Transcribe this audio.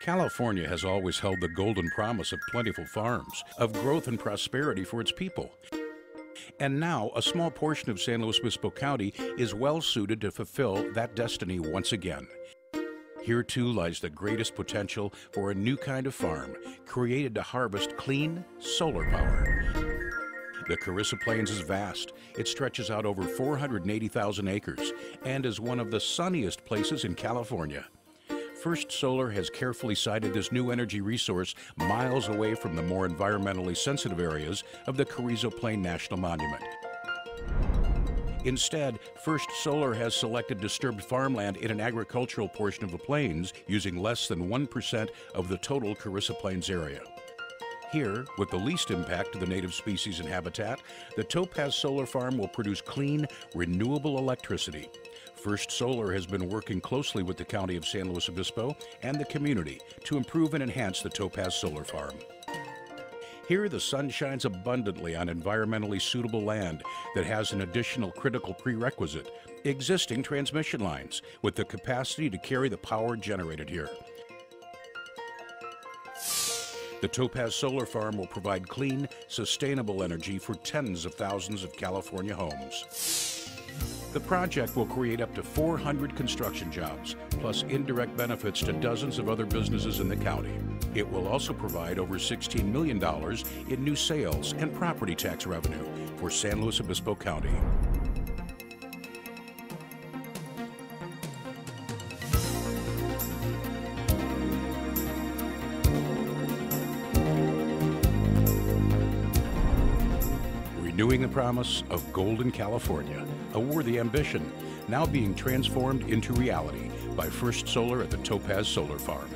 California has always held the golden promise of plentiful farms, of growth and prosperity for its people. And now, a small portion of San Luis Obispo County is well suited to fulfill that destiny once again. Here too lies the greatest potential for a new kind of farm, created to harvest clean solar power. The Carrizo Plains is vast. It stretches out over 480,000 acres and is one of the sunniest places in California. First Solar has carefully sited this new energy resource miles away from the more environmentally sensitive areas of the Carrizo Plain National Monument. Instead, First Solar has selected disturbed farmland in an agricultural portion of the plains using less than 1% of the total Carrizo Plains area. Here, with the least impact to the native species and habitat, the Topaz Solar Farm will produce clean, renewable electricity. First Solar has been working closely with the County of San Luis Obispo and the community to improve and enhance the Topaz Solar Farm. Here, the sun shines abundantly on environmentally suitable land that has an additional critical prerequisite, existing transmission lines with the capacity to carry the power generated here. The Topaz Solar Farm will provide clean, sustainable energy for tens of thousands of California homes. The project will create up to 400 construction jobs, plus indirect benefits to dozens of other businesses in the county. It will also provide over $16 million in new sales and property tax revenue for San Luis Obispo County. Renewing the promise of Golden California, a worthy ambition, now being transformed into reality by First Solar at the Topaz Solar Farm.